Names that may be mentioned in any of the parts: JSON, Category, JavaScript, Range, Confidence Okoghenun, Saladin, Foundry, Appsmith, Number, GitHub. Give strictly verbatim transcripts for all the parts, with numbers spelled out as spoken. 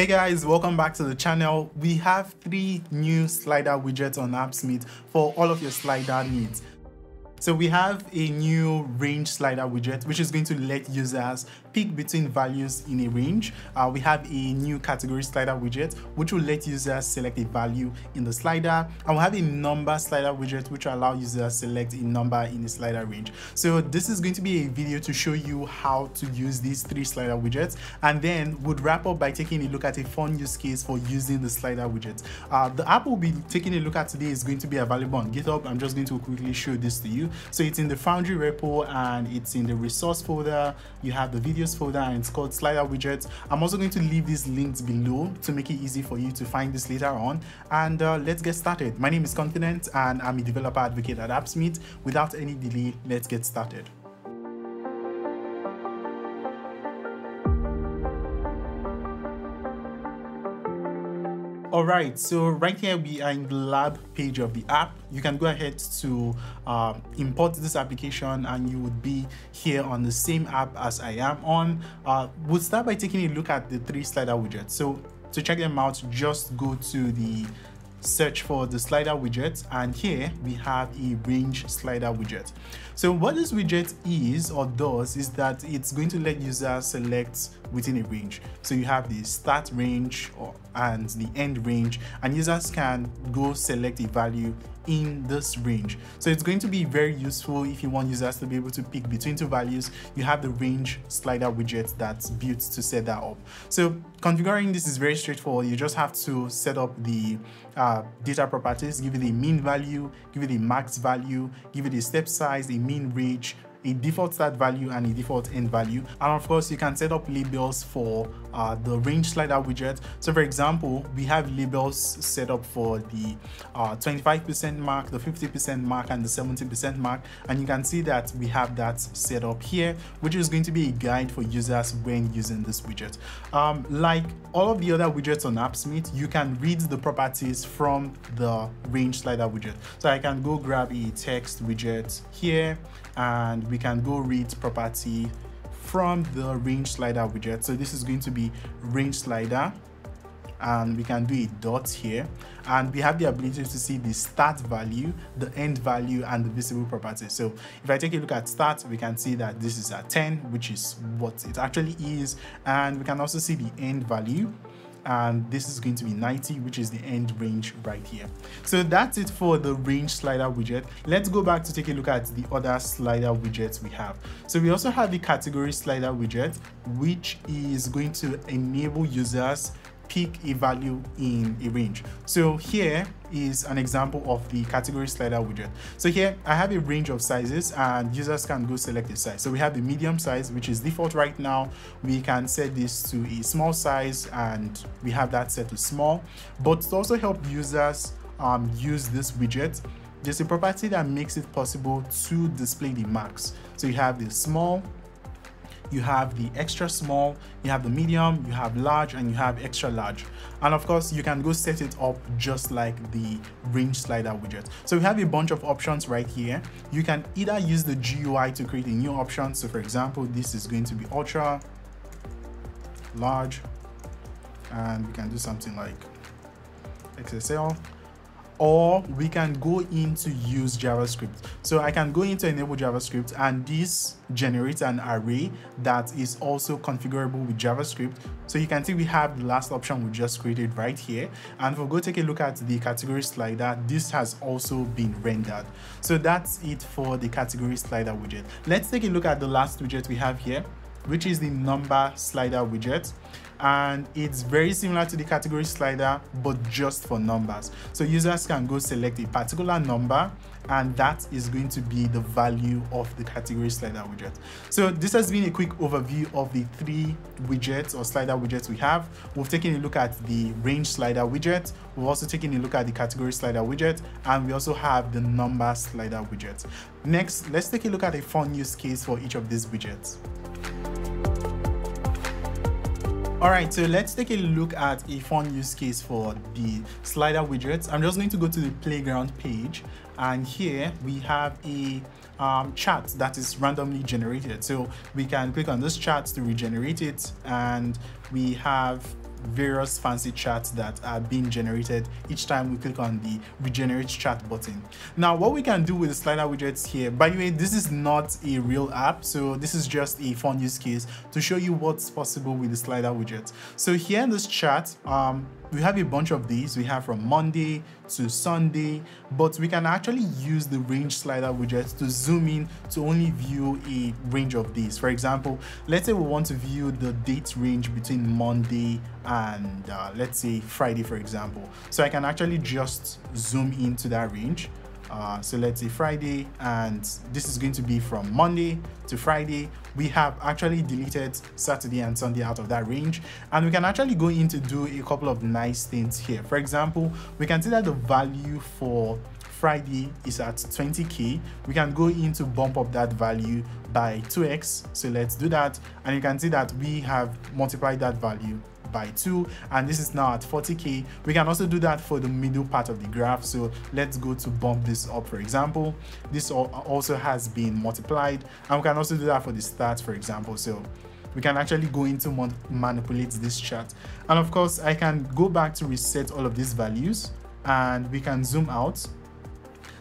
Hey guys, welcome back to the channel. We have three new slider widgets on Appsmith for all of your slider needs. So we have a new range slider widget, which is going to let users pick between values in a range. Uh, we have a new category slider widget, which will let users select a value in the slider. And we have a number slider widget, which will allow users select a number in a slider range. So this is going to be a video to show you how to use these three slider widgets. And then we'll wrap up by taking a look at a fun use case for using the slider widgets. Uh, the app we'll be taking a look at today is going to be available on GitHub. I'm just going to quickly show this to you. So it's in the Foundry repo and it's in the resource folder. You have the videos folder and it's called slider widgets. I'm also going to leave these links below to make it easy for you to find this later on. And uh, let's get started. My name is Confidence and I'm a developer advocate at Appsmith. Without any delay, let's get started. All right, so right here we are in the lab page of the app. You can go ahead to uh, import this application and you would be here on the same app as I am on. Uh, we'll start by taking a look at the three slider widgets. So to check them out, just go to the search for the slider widget, and here we have a range slider widget. So what this widget is or does is that it's going to let users select within a range. So you have the start range or, and the end range, and users can go select a value in this range. So it's going to be very useful if you want users to be able to pick between two values. You have the range slider widget that's built to set that up. So configuring this is very straightforward. You just have to set up the uh, data properties, give it a mean value, give it a max value, give it a step size, a mean range, a default start value and a default end value. And of course, you can set up labels for uh, the range slider widget. So for example, we have labels set up for the twenty-five percent uh, mark, the fifty percent mark, and the seventy percent mark. And you can see that we have that set up here, which is going to be a guide for users when using this widget. Um, like all of the other widgets on Appsmith, you can read the properties from the range slider widget. So I can go grab a text widget here, and we can go read property from the range slider widget. So this is going to be range slider, and we can do a dot here, and we have the ability to see the start value, the end value, and the visible property. So if I take a look at start, we can see that this is at ten, which is what it actually is, and we can also see the end value, and this is going to be ninety, which is the end range right here. So that's it for the range slider widget. Let's go back to take a look at the other slider widgets we have. So we also have the category slider widget, which is going to enable users pick a value in a range. So here is an example of the category slider widget. So here I have a range of sizes and users can go select a size. So we have the medium size, which is default right now. We can set this to a small size and we have that set to small. But to also help users um, use this widget, there's a property that makes it possible to display the max. So you have the small, you have the extra small, you have the medium, you have large, and you have extra large. And of course, you can go set it up just like the range slider widget. So we have a bunch of options right here. You can either use the G U I to create a new option. So for example, this is going to be ultra large, and we can do something like X S L. Or we can go in to use JavaScript. So I can go into enable JavaScript, and this generates an array that is also configurable with JavaScript. So you can see we have the last option we just created right here. And if we go take a look at the category slider, this has also been rendered. So that's it for the category slider widget. Let's take a look at the last widget we have here, which is the number slider widget. And it's very similar to the category slider, but just for numbers. So users can go select a particular number, and that is going to be the value of the category slider widget. So this has been a quick overview of the three widgets or slider widgets we have. We've taken a look at the range slider widget. We've also taken a look at the category slider widget, and we also have the number slider widget. Next, let's take a look at a fun use case for each of these widgets. All right, so let's take a look at a fun use case for the slider widgets. I'm just going to go to the playground page, and here we have a um, chart that is randomly generated. So we can click on this chart to regenerate it, and we have various fancy charts that are being generated each time we click on the regenerate chart button. Now what we can do with the slider widgets here, by the way, this is not a real app, so this is just a fun use case to show you what's possible with the slider widgets. So here in this chart, um we have a bunch of these. We have from Monday to Sunday, but we can actually use the range slider widget to zoom in to only view a range of these. For example, let's say we want to view the date range between Monday and uh, let's say Friday, for example. So I can actually just zoom into that range. Uh, so let's say Friday, and this is going to be from Monday to Friday. We have actually deleted Saturday and Sunday out of that range, and we can actually go in to do a couple of nice things here. For example, we can see that the value for Friday is at twenty K. We can go in to bump up that value by two X. So let's do that, and you can see that we have multiplied that value by two, and this is now at forty K. We can also do that for the middle part of the graph. So let's go to bump this up. For example, this also has been multiplied, and we can also do that for the start, for example. So we can actually go into manipulate this chart, and of course I can go back to reset all of these values, and we can zoom out.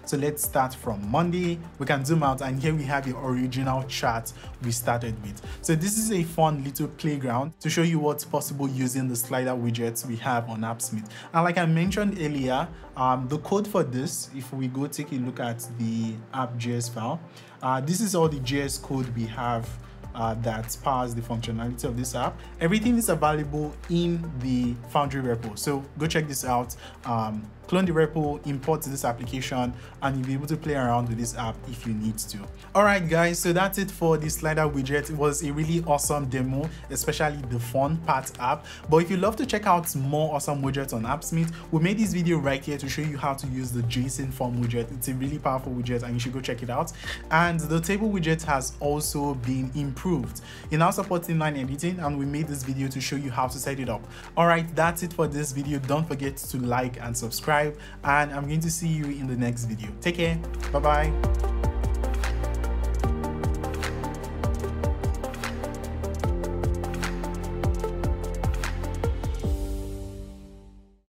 So let's start from Monday. We can zoom out, and here we have the original chart we started with. So this is a fun little playground to show you what's possible using the slider widgets we have on Appsmith. And like I mentioned earlier, um, the code for this, if we go take a look at the app.js file, uh, this is all the J S code we have Uh, that powers the functionality of this app. Everything is available in the Foundry repo, so go check this out. Um, clone the repo, import this application, and you'll be able to play around with this app if you need to. All right guys, so that's it for the slider widget. It was a really awesome demo, especially the fun part app. But if you'd love to check out more awesome widgets on Appsmith, we made this video right here to show you how to use the JSON form widget. It's a really powerful widget, and you should go check it out. And the table widget has also been improved Improved. It now supports inline editing, and we made this video to show you how to set it up. Alright, that's it for this video. Don't forget to like and subscribe, and I'm going to see you in the next video. Take care, bye bye.